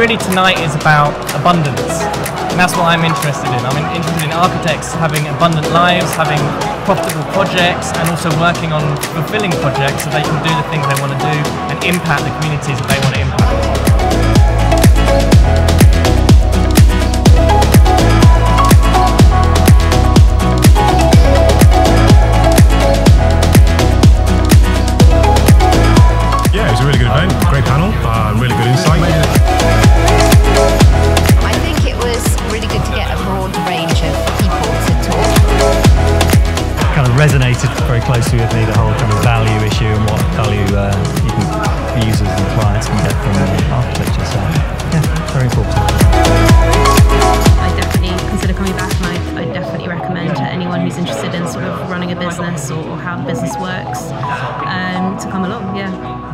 really tonight is about abundance, and that's what I'm interested in. I'm interested in architects having abundant lives, having profitable projects, and also working on fulfilling projects so they can do the things they want to do and impact the communities that they want to impact. Great panel, really good insight. I think it was really good to get a broad range of people to talk. It kind of resonated very closely with me, the whole kind of value issue and what value you can, users and clients can get from architecture. So yeah, very important. I definitely consider coming back, and I definitely recommend to anyone who's interested in sort of running a business or how the business works to come along, yeah.